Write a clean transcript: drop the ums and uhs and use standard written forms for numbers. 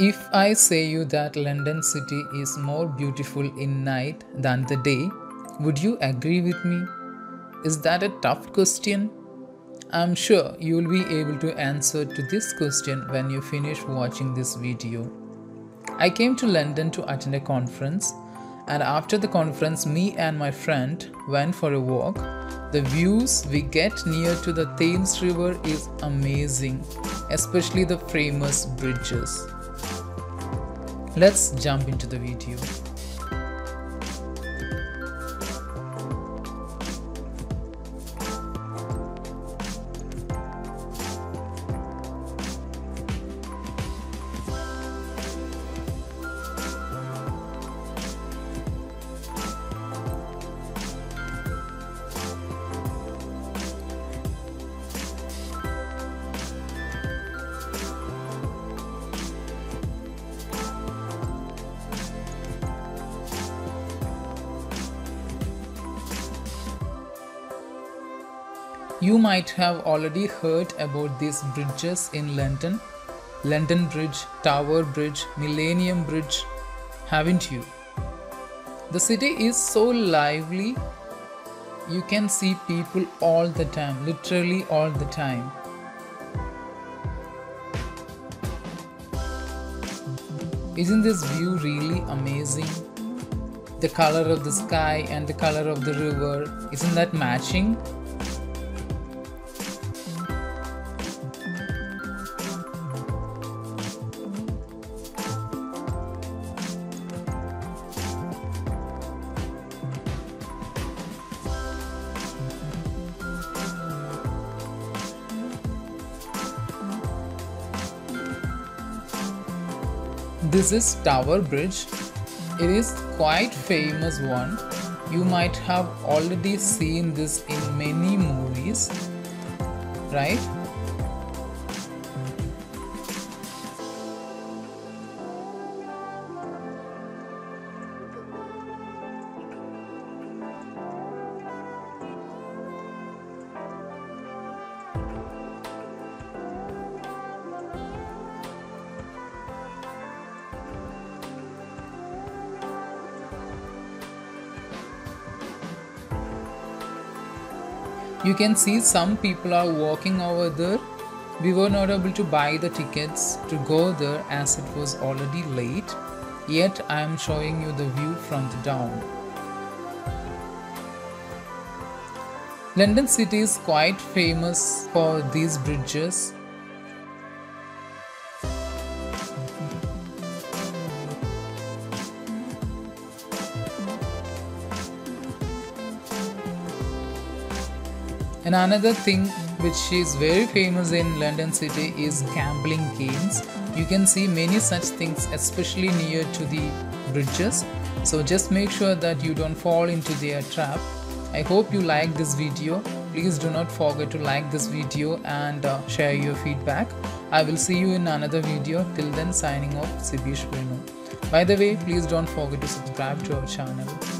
If I say you that London city is more beautiful in night than the day, would you agree with me? Is that a tough question? I'm sure you will be able to answer to this question when you finish watching this video. I came to London to attend a conference, and after the conference me and my friend went for a walk. The views we get near to the Thames River is amazing, especially the famous bridges. Let's jump into the video. You might have already heard about these bridges in London. London Bridge, Tower Bridge, Millennium Bridge, haven't you? The city is so lively. You can see people all the time, literally all the time. Isn't this view really amazing? The color of the sky and the color of the river, isn't that matching? This is Tower Bridge. It is quite famous one. You might have already seen this in many movies, right? You can see some people are walking over there. We were not able to buy the tickets to go there as it was already late. Yet I am showing you the view from the down. London city is quite famous for these bridges. And another thing which is very famous in London city is gambling games. You can see many such things, especially near to the bridges. So just make sure that you don't fall into their trap. I hope you like this video. Please do not forget to like this video and share your feedback. I will see you in another video. Till then, signing off, Sibeesh Venu. By the way, please don't forget to subscribe to our channel.